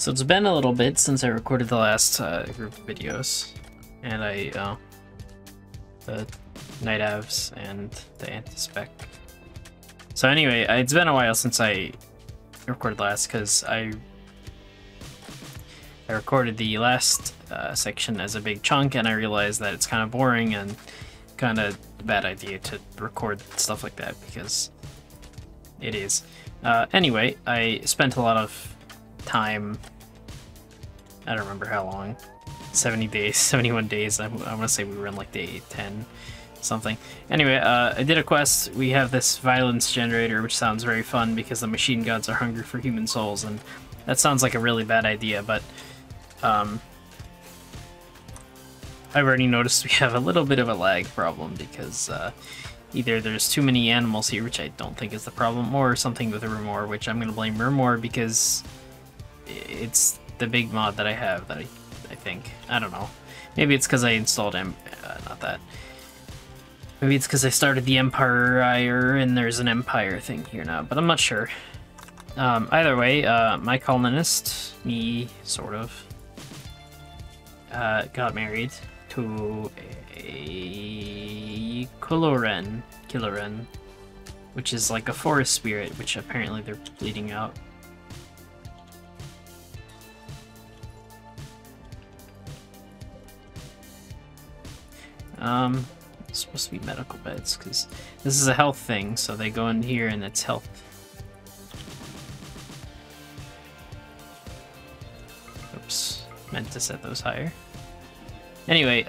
So it's been a little bit since I recorded the last group of videos, and I, the night avs and the anti-spec. So anyway, it's been a while since I recorded last, because I recorded the last section as a big chunk, and I realized that it's kind of boring and kind of a bad idea to record stuff like that, because it is. Anyway, I spent a lot of time, I don't remember how long, 70 days, 71 days, I want to say we were in like day 10 something. Anyway, I did a quest. We have this violence generator, which sounds very fun because the machine gods are hungry for human souls, and that sounds like a really bad idea, but I've already noticed we have a little bit of a lag problem because either there's too many animals here, which I don't think is the problem, or something with Rimmor, which I'm going to blame Rimmor because it's the big mod that I have that I think. I don't know. Maybe it's because I installed Maybe it's because I started the Empire and there's an Empire thing here now, but I'm not sure. Either way, my colonist, me, sort of, got married to a Kuloren, which is like a forest spirit, which apparently they're bleeding out. It's supposed to be medical beds, because this is a health thing, so they go in here and it's health. Oops, meant to set those higher. Anyway,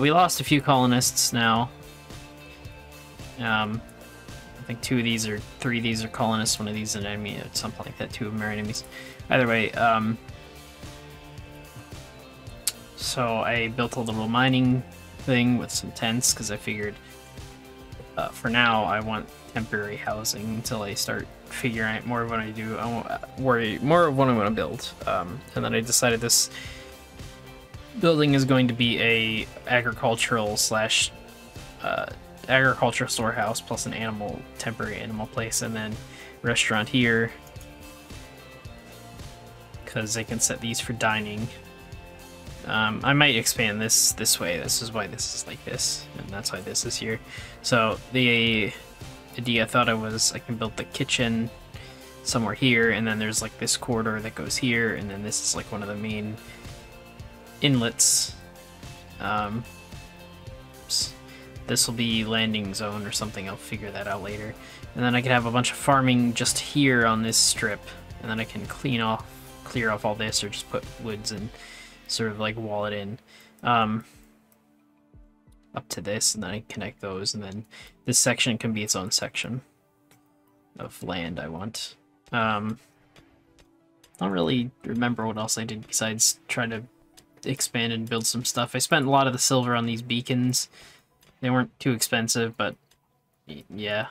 we lost a few colonists now. I think two of these are, three of these are colonists, one of these is an enemy, or something like that, two of them are enemies. Either way, so I built a little mining thing with some tents, because I figured for now I want temporary housing until I start figuring out more of what I do. I won't worry more of what I want to build. And then I decided this building is going to be a agricultural slash agricultural storehouse plus an animal, temporary animal place, and then restaurant here, because I can set these for dining. I might expand this way. This is why this is like this, and that's why this is here. So the idea I thought I can build the kitchen somewhere here, and then there's like this corridor that goes here, and then this is like one of the main inlets. This will be landing zone or something. I'll figure that out later. And then I can have a bunch of farming just here on this strip, and then I can clear off all this, or just put woods and sort of like wall it in up to this, and then I connect those, and then this section can be its own section of land I want. I don't really remember what else I did besides try to expand and build some stuff. I spent a lot of the silver on these beacons. They weren't too expensive, but yeah.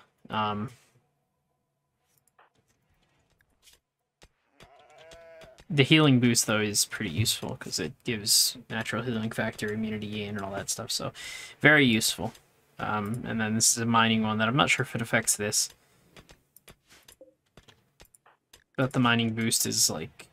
The healing boost, though, is pretty useful because it gives natural healing factor, immunity gain, and all that stuff, so very useful. And then this is a mining one that I'm not sure if it affects this. But the mining boost is like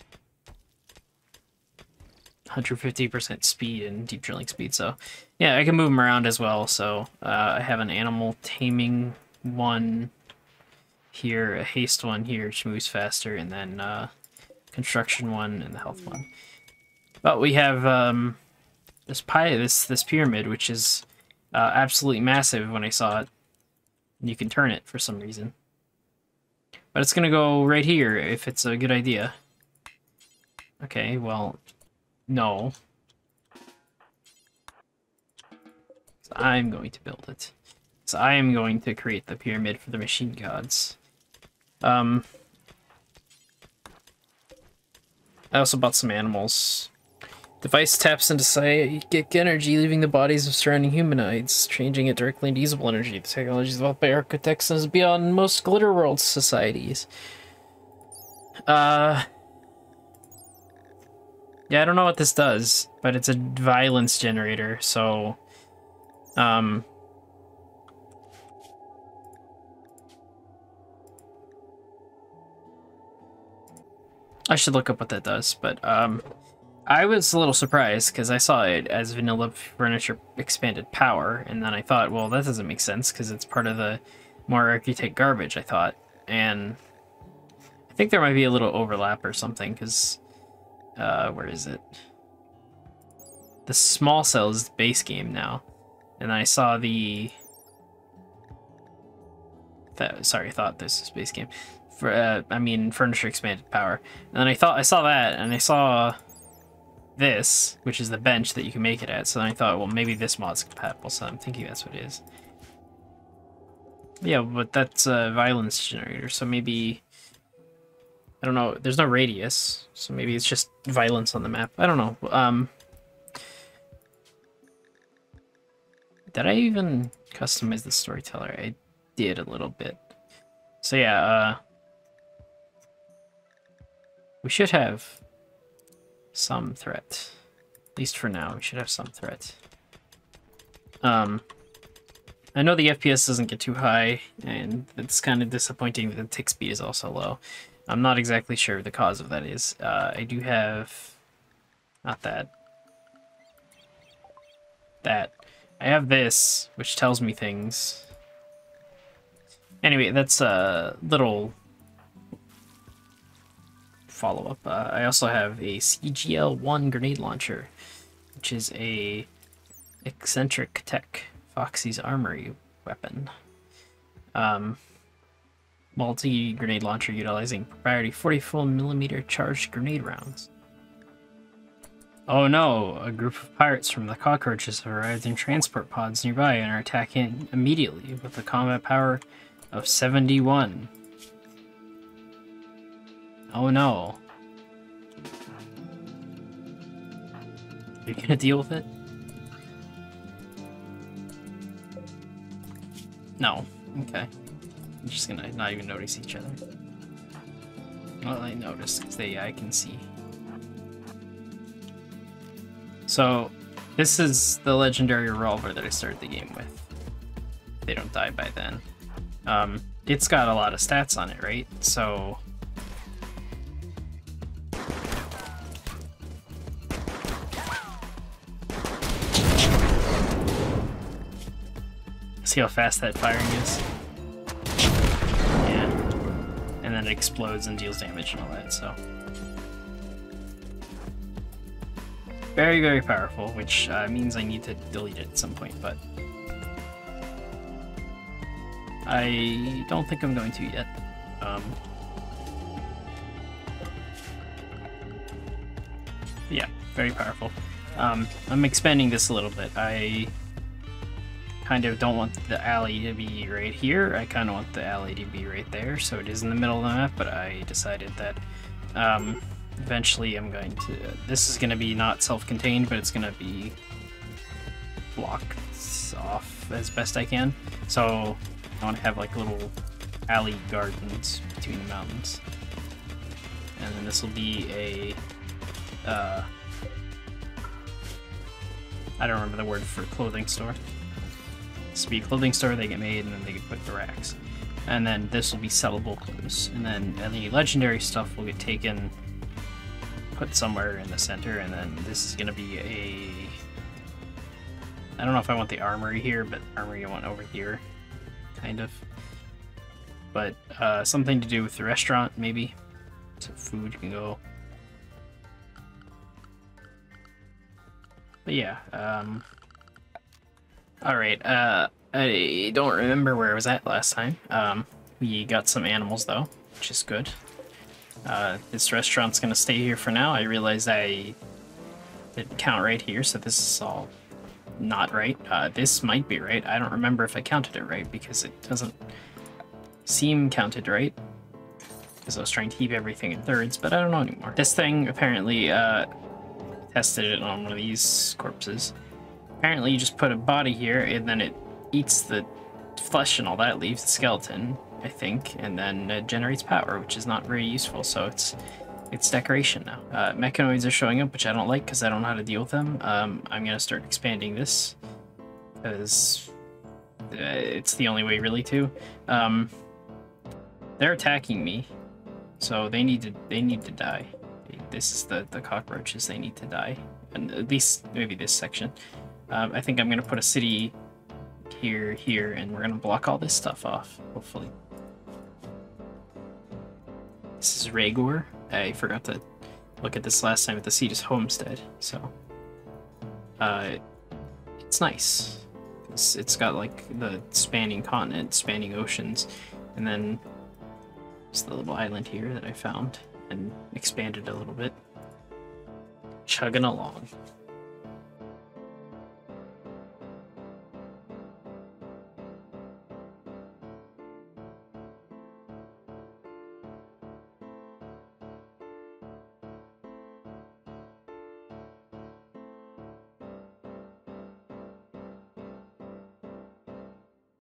150% speed and deep drilling speed, so yeah, I can move them around as well. So I have an animal taming one here, a haste one here, which moves faster, and then construction one and the health one. But we have this pyramid, which is absolutely massive when I saw it. You can turn it for some reason. But it's gonna go right here if it's a good idea. Okay, well, no. So I'm going to build it. So I am going to create the pyramid for the machine gods. I also bought some animals. Device taps into psychic energy, leaving the bodies of surrounding humanoids, changing it directly into usable energy. The technology is developed by architects and is beyond most Glitter World societies. Yeah, I don't know what this does, but it's a violence generator, so I should look up what that does, but I was a little surprised because I saw it as Vanilla Furniture Expanded Power, and then I thought, well, that doesn't make sense because it's part of the more Architect garbage, I thought. And I think there might be a little overlap or something because, where is it? The small cell is the base game now. And I saw the... Sorry, I thought this was base game. For, I mean, Furniture Expanded Power. And then I thought I saw that, and I saw this, which is the bench that you can make it at. So then I thought, well, maybe this mod's compatible, so I'm thinking that's what it is. Yeah, but that's a violence generator, so maybe... I don't know, there's no radius, so maybe it's just violence on the map. I don't know. Did I even customize the storyteller? I did a little bit. So yeah, we should have some threat. At least for now, we should have some threat. I know the FPS doesn't get too high, and it's kind of disappointing that the tick speed is also low. I'm not exactly sure the cause of that is. I do have... Not that. That. I have this, which tells me things. Anyway, that's a little follow-up. I also have a CGL-1 grenade launcher, which is a eccentric tech Foxy's Armory weapon. Multi-grenade launcher utilizing proprietary 44mm charged grenade rounds. Oh no, a group of pirates from the cockroaches have arrived in transport pods nearby and are attacking immediately with a combat power of 71. Oh no. Are you gonna deal with it? No. Okay. I'm just gonna not even notice each other. Well, I noticed because I can see. So, this is the legendary revolver that I started the game with. They don't die by then. It's got a lot of stats on it, right? So... See how fast that firing is? Yeah. And then it explodes and deals damage and all that, so... Very, very powerful, which means I need to delete it at some point, but I don't think I'm going to yet. Yeah, very powerful. I'm expanding this a little bit. I kind of don't want the alley to be right here. I kind of want the alley to be right there, so it is in the middle of the map, but I decided that... eventually I'm going to... This is going to be not self-contained, but it's going to be blocked off as best I can. So I want to have like little alley gardens between the mountains. And then this will be a... I don't remember the word for clothing store. This will be a clothing store, they get made, and then they get put in the racks. And then this will be sellable clothes. And then any legendary stuff will get taken... put somewhere in the center, and then this is gonna be a... I don't know if I want the armory here, but armory I want over here, kind of. But something to do with the restaurant, maybe. Some food you can go. But yeah, alright, I don't remember where I was at last time. We got some animals though, which is good. This restaurant's gonna stay here for now. I realized I didn't count right here, so this is all not right. This might be right. I don't remember if I counted it right because it doesn't seem counted right. Because I was trying to keep everything in thirds, but I don't know anymore. This thing apparently tested it on one of these corpses. Apparently you just put a body here and then it eats the flesh and all that, leaves the skeleton. I think, and then it generates power, which is not very useful, so it's decoration now. Mechanoids are showing up, which I don't like because I don't know how to deal with them. I'm going to start expanding this, because it's the only way really to. They're attacking me, So they need to die. This is the cockroaches. They need to die, and at least maybe this section. I think I'm gonna put a city here, and we're gonna block all this stuff off. Hopefully, this is Rhaegor. I forgot to look at this last time, but the seat is Homestead, so it's nice. It's got like the spanning continent, spanning oceans, and then it's the little island here that I found and expanded a little bit. Chugging along.